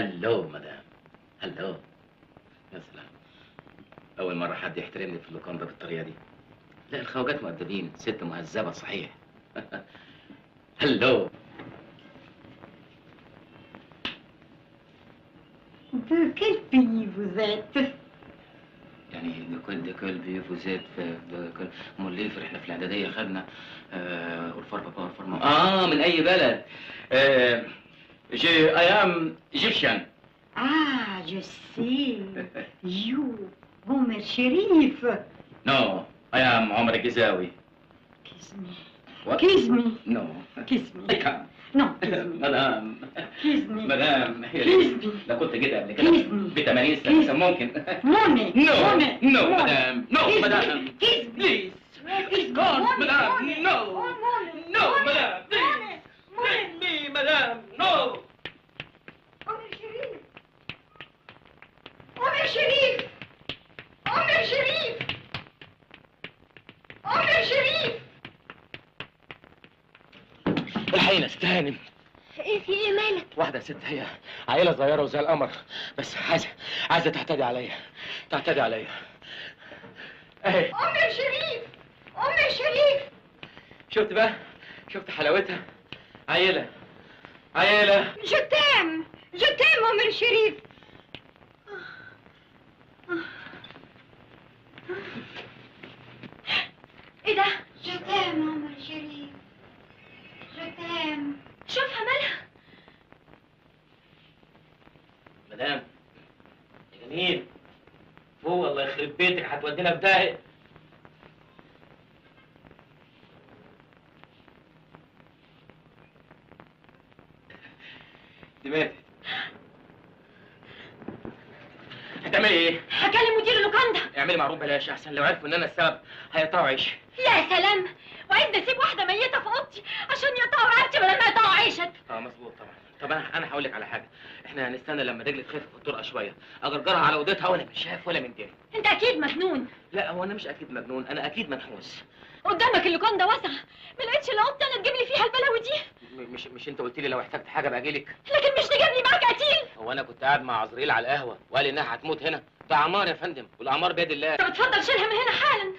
هلو مدام، هلو. يا سلام، أول مرة حد يحترمني في اللوكان ده بالطريقة دي. لا الخواجات مؤدبين، ست مهذبة صحيح. هلو. De quel pays vous êtes? يعني de quel pays vous êtes أمال ليه؟ في رحلة في الإعدادية خدنا أولفار بابا أولفار ماما. من أي بلد؟ I am Egyptian. Je sais. You, Omar Sharif. No, I am Omar Gizaoui. Kiss me. What? Kiss me. No. Kiss me. I can't. No, kiss me. Madame. Kiss me. Madame. Kiss me. لو كنت جيت قبل كده ب 80 سنة كان ممكن. Money. No. No, madame. No, madame. Kiss me. Please. It's gone, madame. No. No, madame. Please. Let me, madame. No. Omar Sharif. Omar Sharif. Omar Sharif. Omar Sharif. الحقيقة استهانم. ايه في ايه مالك؟ واحدة يا ست، هي عيلة صغيرة وزي القمر، بس عايزة تعتدي عليا، تعتدي عليا. اهي عمر شريف، عمر شريف. شفت بقى؟ شفت حلاوتها؟ عيلة، عيلة. جتام، جتام عمر شريف. ايه ده؟ جتام عمر شريف. شوفها مالها مدام يا جميل. فوق والله يخرب بيتك، هتودينا في داهية. دي ماتت. هتعملي ايه؟ هكلم مدير اللوكان ده. اعملي معروف بلاش احسن، لو عرفوا ان انا السبب هيقطعوا عيشي. يا سلام، وعايز اسيب واحده ميته في اوضتي عشان يقطعوا رقبتي بدل ما يقطعوا عيشك. مظبوط طبعا. طب انا هقول لك على حاجه، احنا هنستنى لما رجلي تخف في الطرقه شويه، اجرجرها على وديتها ولا من شاف ولا من داري. انت اكيد مجنون. لا هو انا مش اكيد مجنون، انا اكيد منحوس. قدامك اللوكان ده واسع، ما لقيتش الا اوضتي انا تجيب لي فيها البلاوي دي. مش انت قلت لي لو احتجت حاجه ابقى اجي لك؟ لكن مش تجيب لي معاك قتيل. هو انا كنت قاعد مع عزريل على القهوه وقال انها هتموت هنا؟ ده عمار يا فندم، والاعمار بيد الله. طب اتفضل شيلها من هنا حالا.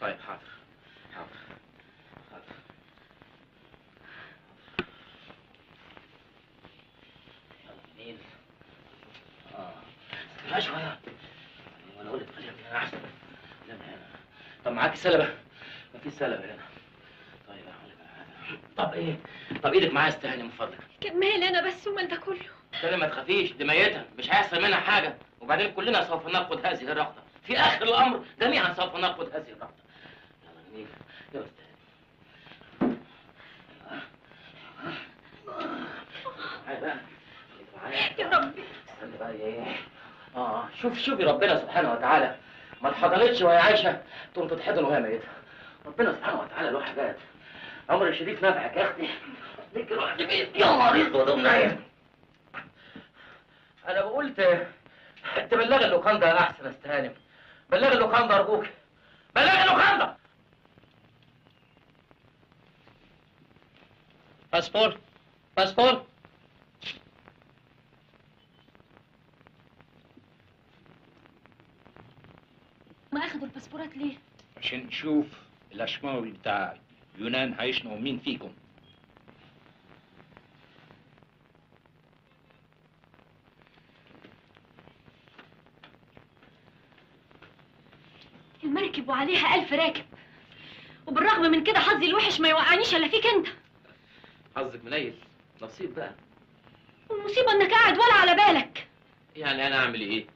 طيب حاضر. لا شوية، وانا اقول لك خليها من هنا احسن، خليها من هنا. طب معاكي سلبة؟ مفيش سلبة هنا. طيب اقول لك حاجة. طب ايه؟ طب ايدك معايا استهني من فضلك. كمال انا بس ومال ده كله. استني ما تخافيش، دي ميتة مش هيحصل منها حاجة، وبعدين كلنا سوف نقود هذه الرقطة، في آخر الأمر جميعا سوف نقود هذه الرقطة. يلا جميل، يلا استهني. تعالي بقى، يا ربي. استني بقى ايه؟ شوفي ربنا سبحانه وتعالى، ما اتحضنتش وهي عايشه تقوم تتحضن وهي ميته. ربنا سبحانه وتعالى له حاجات. عمر الشريف نفعك يا اختي، ليك روح جميل يا مريض ودوم نايم. انا بقول تبلغي اللوكان ده احسن يا استاذ هانم. بلغي اللوكان ده ارجوك، بلغي اللوكان ده. باسبور، باسبور. ما اخدوا الباسبورات ليه؟ عشان نشوف الاشماوي بتاع يونان هيشنقوا مين فيكم. المركب وعليها 1000 راكب، وبالرغم من كده حظي الوحش ما يوقعنيش الا فيك انت. حظك منيل، نصيب بقى. والمصيبه انك قاعد ولا على بالك. يعني انا اعمل ايه؟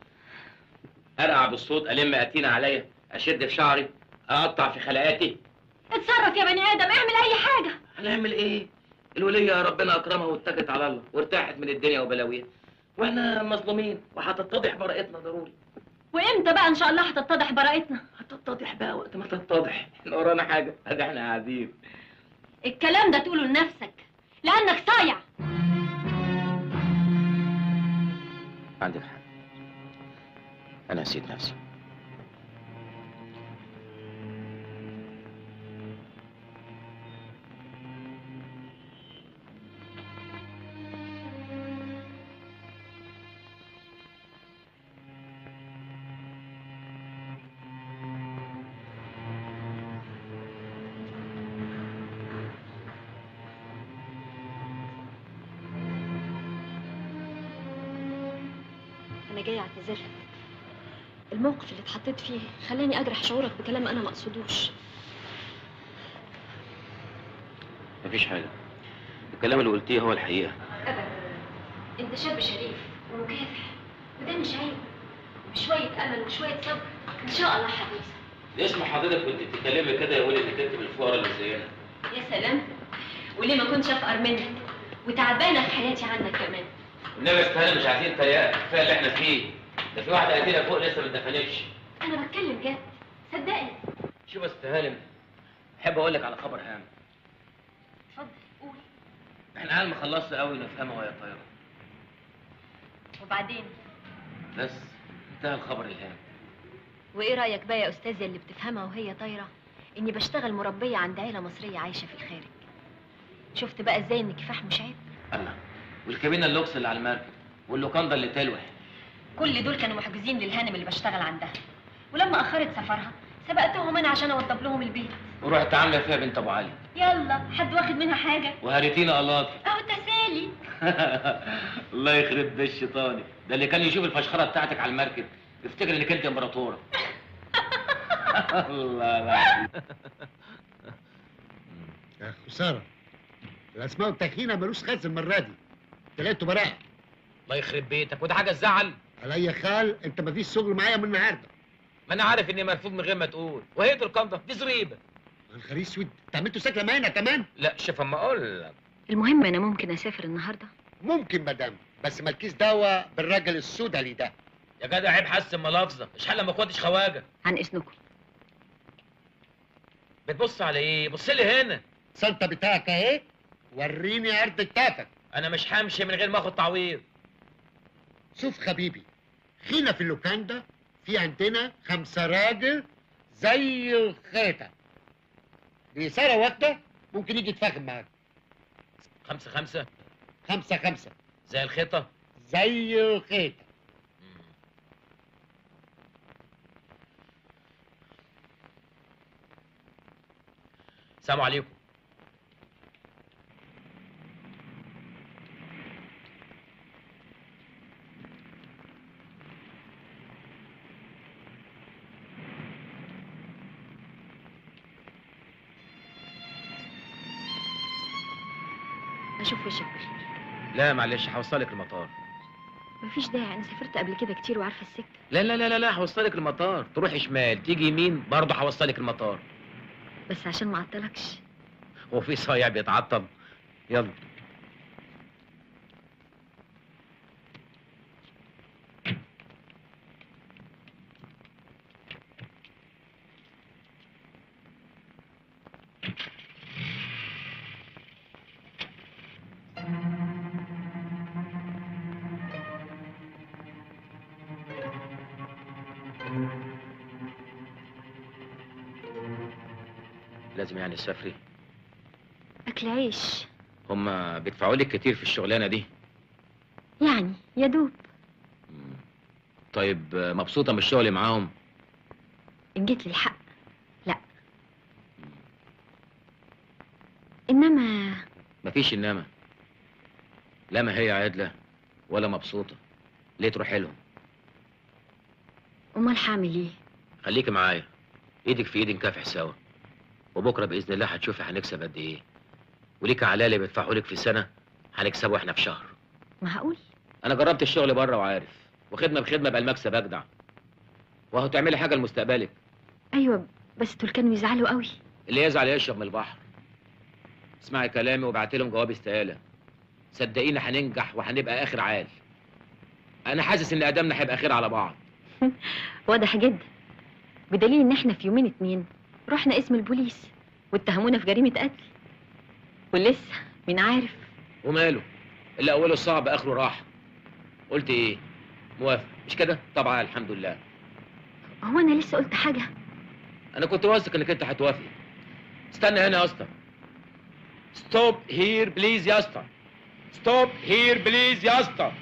ارقع بالصوت، الم اتينا عليا، اشد في شعري، اقطع في خلقاتي. اتصرف يا بني ادم، اعمل اي حاجه. هنعمل ايه؟ الوليه ربنا اكرمها واتكت على الله وارتاحت من الدنيا وبلاويها، واحنا مظلومين وهتتضح براءتنا ضروري. وامتى بقى ان شاء الله هتتضح براءتنا؟ هتتضح بقى وقت ما تتضح. احنا ورانا حاجه؟ ادي احنا قاعدين. الكلام ده تقوله لنفسك لانك صايع. عندك حق، أنا نسيت نفسي. جاي اعتذرلك. الموقف اللي اتحطيت فيه خلاني اجرح شعورك بكلام انا ما اقصدوش. مفيش حاجه، الكلام اللي قلتيه هو الحقيقه. ابدا، انت شاب شريف ومكافح، وده مش عيب. بشويه امل وشويه صبر ان شاء الله هتنسى. ليش ما حضرتك كنت بتتكلمي كده يا ولد كاتب الفقراء اللي زينا؟ يا سلام، وليه ما كنتش افقر منك؟ وتعبانه في حياتي عنك كمان. والنبي استهانه، مش عايزين تريقه، كفايه اللي احنا فيه ده، في واحده قتيله فوق لسه ما اتدفنتش. انا بتكلم جد، صدقني. شوف يا استاذ هانم، احب اقول لك على خبر هام. اتفضل قول. احنا عيال ما خلصنا قوي نفهمها وهي طايره. وبعدين؟ بس انتهى الخبر الهام. وايه رايك بقى يا استاذه اللي بتفهمها وهي طايره؟ اني بشتغل مربيه عند عيله مصريه عايشه في الخارج. شفت بقى ازاي ان كفاح مش عيب؟ الله، والكابينه اللوكس اللي على المركب واللوكاندا اللي تلوح، كل دول كانوا محجوزين للهانم اللي بشتغل عندها، ولما اخرت سفرها سبقتهم انا عشان اوضب لهم البيت، ورحت عامله فيها بنت ابو علي. يلا حد واخد منها حاجه؟ وهريتينا قلاطي اهو تسالي. الله يخرب بيت الشيطاني ده اللي كان يشوف الفشخره بتاعتك على المركب يفتكر انك انت امبراطوره. الله العظيم يا خساره، الاسماء والتكينه ملوش خالص المره دي، تلاقيته براء. الله يخرب بيتك، وده حاجه تزعل؟ عليا خال، انت مفيش شغل معايا من النهارده. ما انا عارف اني مرفوض من غير ما تقول، وهيئه القنطه دي زريبه. الخريج اسود، انت عملته ساكله معانا كمان؟ لا شوف اما اقول لك. المهم انا ممكن اسافر النهارده؟ ممكن مدام، بس مالكيش دعوه بالراجل السوداني ده. يا جدع عيب، حسن ملفظك، اشحال ما كنتش خواجه. عن اذنكم. بتبص على ايه؟ بص لي هنا. الشنطه بتاعتك اهي، وريني عرض كتافك. انا مش همشي من غير ما اخد تعويض. شوف حبيبي، خينا في اللوكاندا، في عندنا 5 راجل زي الخيطه، بإثارة واحدة ممكن يجي يتفاهم معاك. 5 5؟ 5 5 زي الخيطه؟ زي الخيطه. السلام عليكم. اشوف وشك بالخير. لا معلش، هوصلك المطار. مفيش داعي، انا سافرت قبل كده كتير وعارفه السكه. لا لا لا لا، هوصلك المطار، تروحي شمال تيجي يمين برضه هوصلك المطار. بس عشان ما اعطلكش. هو في صايع بيتعطل؟ يلا. لازم يعني تسافري؟ اكل عيش. هما بيدفعوا لك كتير في الشغلانه دي؟ يعني يا دوب. طيب مبسوطه من الشغل معاهم؟ ان جيت لي الحق لا. انما مفيش انما، لا ما هي عادله ولا مبسوطه، ليه تروحي لهم؟ امال هعمل ايه؟ خليكي معايا، ايدك في ايد نكافح سوا، وبكره باذن الله هتشوفي هنكسب قد ايه، وليك على اللي بيدفعوا لك في سنه هنكسبه احنا في شهر. معقول؟ انا جربت الشغل بره وعارف، وخدمه بخدمه بقى المكسب اجدع، وهتعملي حاجه لمستقبلك. ايوه بس دول كانوا يزعلوا قوي. اللي يزعل يشرب من البحر. اسمعي كلامي وابعتي لهم جواب استقاله، صدقيني هننجح وهنبقى اخر عال. انا حاسس ان قدامنا هيبقى خير على بعض. واضح جدا، بدليل ان احنا في يومين 2 رحنا اسم البوليس واتهمونا في جريمة قتل، ولسه مين عارف. وماله، اللي أوله صعب آخره راح. قلت إيه؟ موافق مش كده؟ طبعا الحمد لله. هو أنا لسه قلت حاجة؟ أنا كنت واثق إنك أنت هتوافق. استنى هنا يا اسطى. ستوب هير بليز يا اسطى. ستوب هير بليز يا اسطى.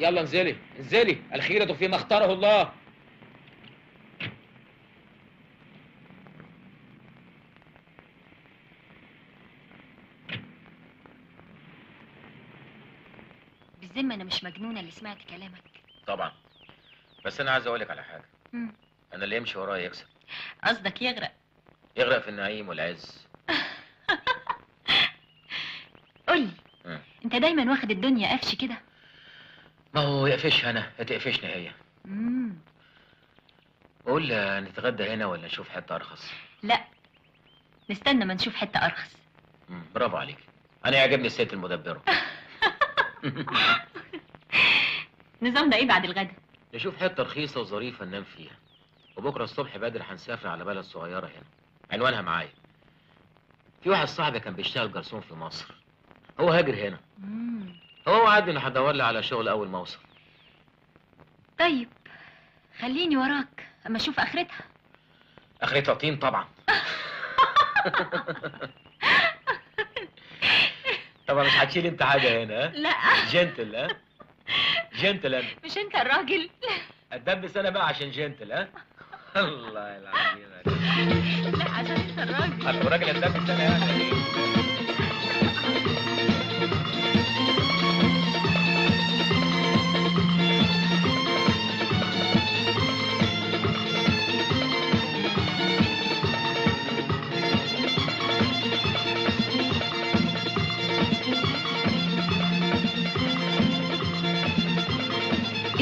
يلا انزلي انزلي، الخيرة في ما اختاره الله. بالذمه انا مش مجنونه اللي سمعت كلامك. طبعا، بس انا عايز اقولك على حاجه. انا اللي يمشي ورايا يكسب. قصدك يغرق؟ يغرق في النعيم والعز. قولي، انت دايما واخد الدنيا قفش كده؟ ما هو يقفشها انا، هتقفشني هي. قول نتغدى هنا ولا نشوف حته ارخص؟ لا، نستنى ما نشوف حته ارخص. برافو عليك، انا يعجبني الست المدبره. نظامنا ايه بعد الغدا؟ نشوف حته رخيصه وظريفه ننام فيها، وبكره الصبح بدري هنسافر على بلد صغيره هنا، عنوانها معايا. في واحد صاحبي كان بيشتغل جرسون في مصر، هو هاجر هنا. هو وعدني انه هدور لي على شغل اول ما اوصل. طيب خليني وراك اما اشوف اخرتها. اخرتها طين طبعا. طبعا مش هتشيل انت حاجه هنا. لا جنتل. جنتل انا. مش انت الراجل؟ اتدبس انا بقى عشان جنتل. الله العظيم. لا عشان انت الراجل. انا الراجل اتدبس انا يعني.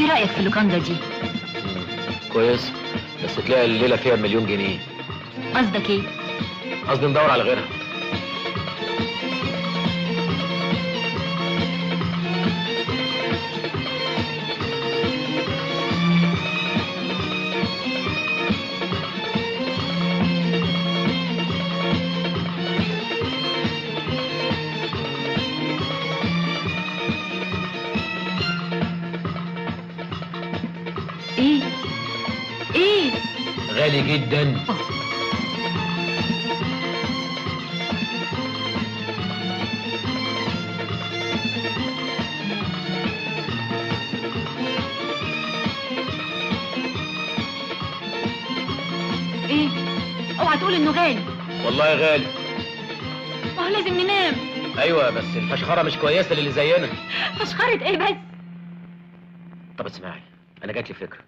ايه رأيك في اللوكاندا دي؟ كويس، بس تلاقي الليلة فيها مليون جنيه. قصدك ايه؟ قصدي ندور على غيرها. جدا. ايه؟ اوعى تقول انه غالي. والله غالي. ما هو لازم ننام. ايوه، بس الفشخره مش كويسه للي زينا. فشخره ايه بس؟ طب اسمعي، انا جات لي فكره.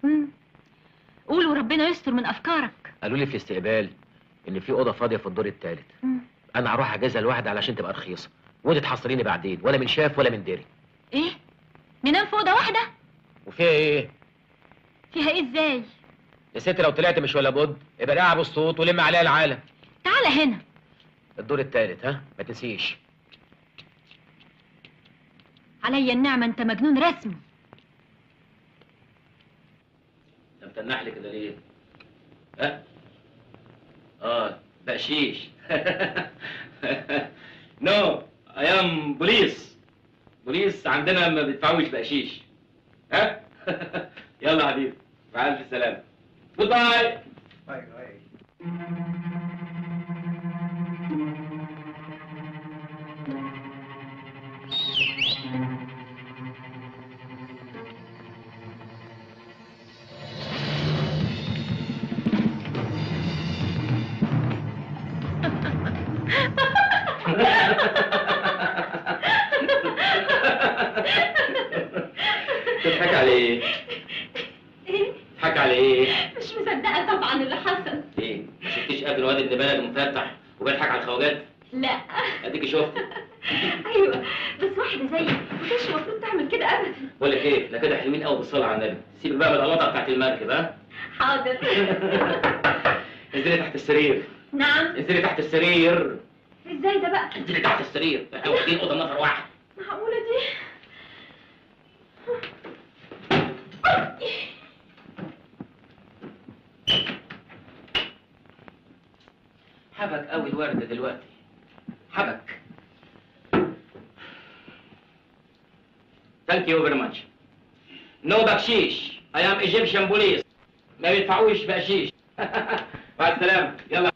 قول وربنا يستر من افكارك. قالوا لي في الاستقبال ان في اوضه فاضيه في الدور الثالث. انا هروح اجهزها لوحدي علشان تبقى رخيصه، وانت تحصريني بعدين، ولا من شاف ولا من دري. ايه؟ ننام في اوضه واحده؟ وفيها ايه؟ فيها ايه ازاي؟ يا ست لو طلعت مش ولا بد، يبقى اعب الصوت ولم عليها العالم. تعالى هنا. الدور الثالث، ها؟ ما تنسيش. عليا النعمه، انت مجنون رسمي. تنح لي كده ليه؟ ها؟ بقشيش. نو، اي ام بوليس. بوليس عندنا ما بيدفعوش بقشيش. ها؟ يلا يا حبيبي، مع الف سلامة. جود باي. باي باي. تضحك على ايه؟ ايه؟ تضحك على ايه؟ مش مصدقة طبعا اللي حصل. ايه؟ ما شفتيش قبل واد ابن بلد مفتح وبيضحك على الخواجات؟ لا اديكي شفت. ايوه، بس واحدة زيي ما كانش المفروض تعمل كده ابدا. بقول لك ايه؟ لا كده حلوين قوي بالصلاة على النبي، سيبك بقى من الغلطة بتاعت المركب. ها؟ حاضر. انزلي تحت السرير. نعم؟ انزلي تحت السرير. ازاي ده بقى؟ انزلي تحت السرير، احنا واخدين اوضه نفر واحد. معقوله دي؟ حبك قوي الورده دلوقتي، حبك. ثانك يو فيري ماتش. نو بكشيش، اي ام ايجيبشن بوليس. ما بيدفعوش بقشيش. مع السلامه، يلا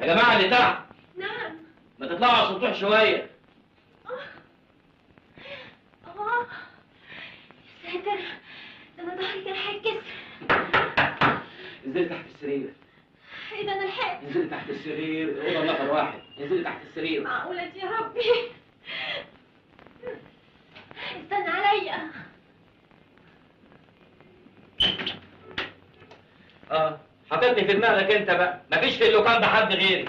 يا جماعة اللي تحت. نعم. ما تطلعوا على السطوح شوية. يا ساتر، ده أنا ضهري كان هيتكسر. نزلت تحت السرير. إيه ده، أنا لحقت. انزلي تحت السرير، الاوضه نفر واحد، انزلي تحت السرير. معقولة يا ربي؟ استنى عليا. حطيتني في دماغك انت بقى، مفيش في اللوكان ده حد غيري.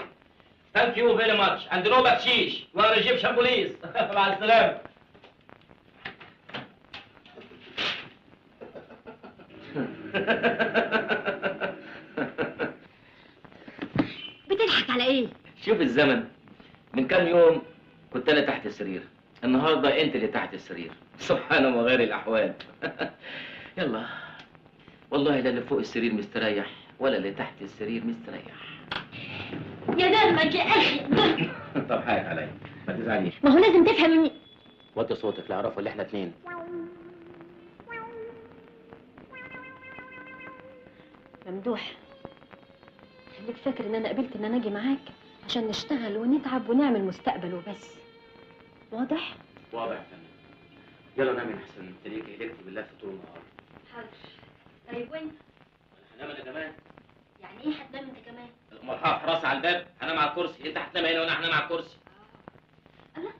ثانك يو فيري ماتش، اند نو بكشيش، وأنا ايجيبشن بوليس. مع السلامة. بتضحك على ايه؟ شوف الزمن، من كام يوم كنت انا تحت السرير، النهارده انت اللي تحت السرير، سبحان الله وغير الاحوال. يلا والله لا اللي فوق السرير مستريح ولا اللي تحت السرير مستريح. يا درمك يا اخي. طب حقك عليا، ما تزعليش. ما هو لازم تفهم. وطي صوتك، لا اعرفوا اللي احنا اتنين. ممدوح، خليك فاكر ان انا قبلت ان انا اجي معاك عشان نشتغل ونتعب ونعمل مستقبل وبس. واضح؟ واضح يا فندم. يلا نام يا حسن، تليكي ايديك باللف طول النهار. حاضر. طيب وانت؟ انا هنام انا كمان. يعني ايه هتنام انت كمان؟ القمر حراسه على الباب، هنام على الكرسي، انت هتنام هنا وانا هنام على الكرسي. الله،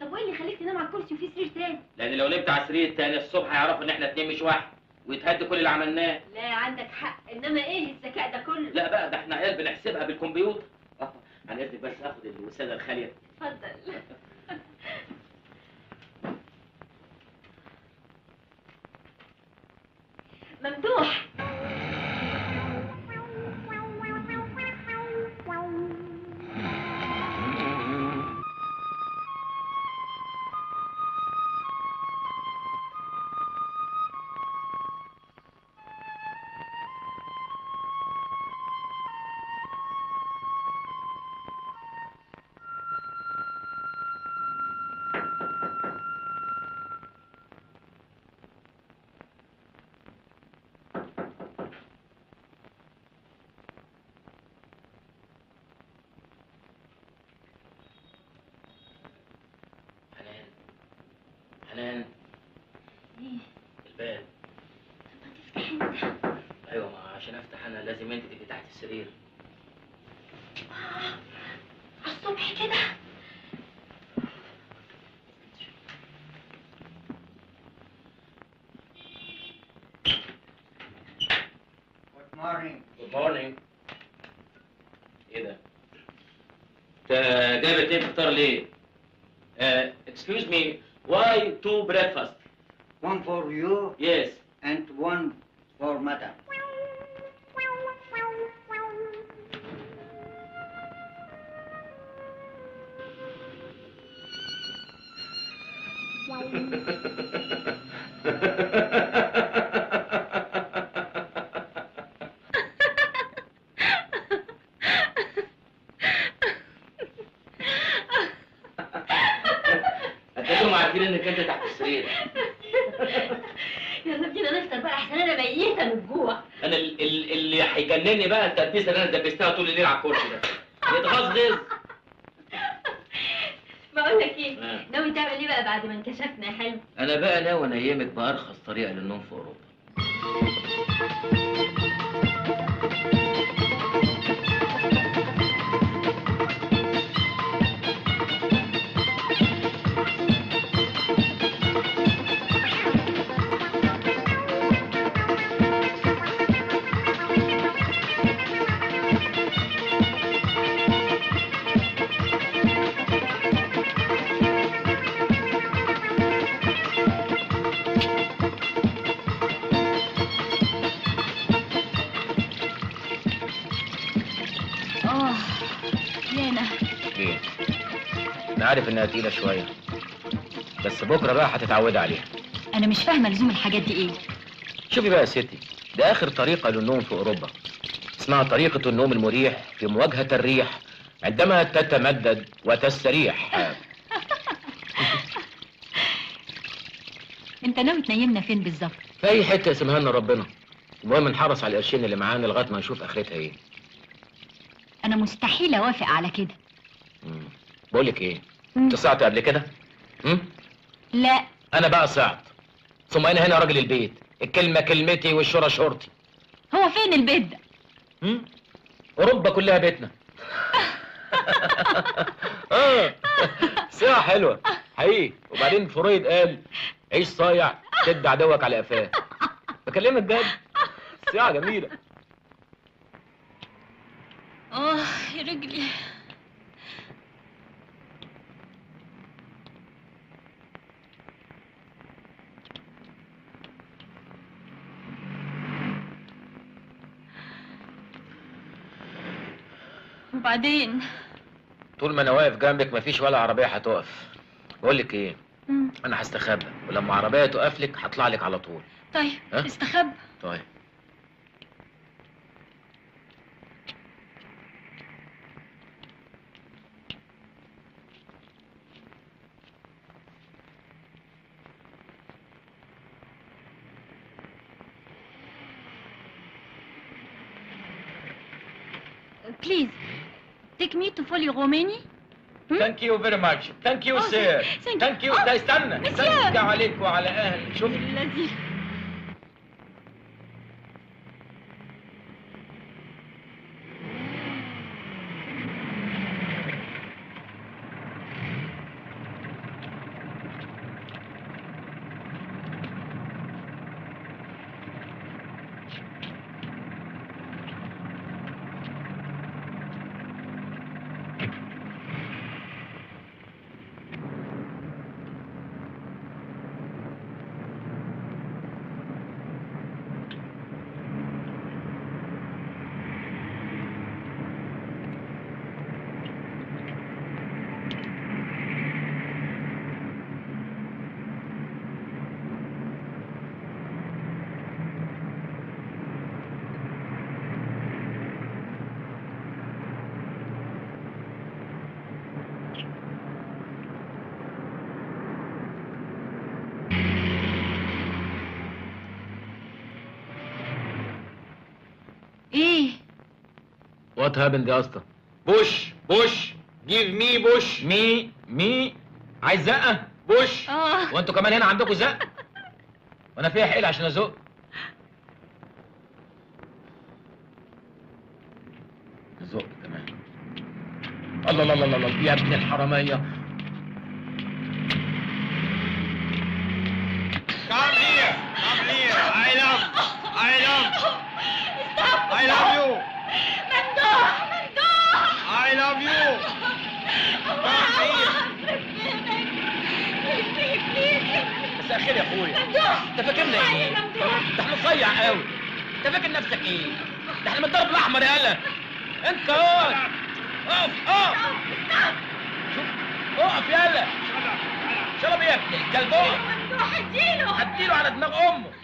طب وايه اللي خليك تنام على الكرسي وفي سرير تاني؟ لان لو نمت على سرير تاني الصبح هيعرفوا ان احنا اتنين مش واحد، ويتهد كل اللي عملناه. لا عندك حق، انما ايه الذكاء ده كله؟ لا بقى، ده احنا عيال بنحسبها بالكمبيوتر. عن اذنك بس اخد الوساده الخاليه. اتفضل. ممدوح. حنان، ايه؟ الباب. طب ما تفتح انت. ايوه، ما عشان افتح انا لازم انت تبقي تحت السرير. على الصبح كده. Good morning. Good morning. ايه ده؟ انت جايبه ايه الفطار ليه؟ excuse me. Why two breakfast? One for you. Yes. And one for madam. بقى التدبيسه اللي انا دبستها طول الليل على الكرسي ده يتغزغز. بقول لك ايه، ناوي تعمل ايه بقى بعد ما انكشفنا يا حلو؟ انا بقى ناوي انيمك بارخص طريقه للنوم في اوروبا. عارف انها تقيلة شوية بس بكرة بقى هتتعودي عليها. أنا مش فاهمة لزوم الحاجات دي إيه؟ شوفي بقى يا ستي، ده آخر طريقة للنوم في أوروبا، اسمها طريقة النوم المريح في مواجهة الريح عندما تتمدد وتستريح. أنت ناوي تنيمنا فين بالظبط؟ في أي حتة يسيبها لنا ربنا، المهم نحرص على القرشين اللي معانا لغاية ما نشوف آخرتها إيه. أنا مستحيل أوافق على كده. بقول لك إيه؟ انت صعت قبل كده؟ لا انا بقى صعت، ثم انا هنا راجل البيت، الكلمه كلمتي والشورى شورتي. هو فين البيت ده؟ اوروبا كلها بيتنا، ساعة حلوة حقيقي. وبعدين فرويد قال عيش صايع تد عدوك على قفاه. بكلمك بجد، ساعة جميلة. يا رجلي. وبعدين طول ما انا واقف جنبك مفيش ولا عربيه هتقف. بقول لك ايه، انا هستخبى، ولما عربيه تقف لك هطلع لك على طول. طيب استخبى. طيب بليز take me to Folly Romani. Thank you very much. Thank you sir. Thank you. ده استنى استنى عليك وعلى اهل. شوف الذي What happened يا اسطى؟ بوش بوش جيف مي بوش مي مي. عايز زقه بوش؟ وانتوا كمان هنا عندكم زقه؟ وانا فيها حيل عشان ازق؟ ازق كمان. الله الله الله الله يا ابن الحراميه. Come here come here. I love I love I love you. I love you. بس اخير يا اخويا. انت فاكرنا ايه؟ ده احنا صيع قوي. انت فاكر نفسك ايه؟ ده احنا متضرب الاحمر يالا. انت اهو. اقف اقف. شوف اقف يالا. شرب ايه يا ابني؟ الكلب اقف. اديله على دماغ امه.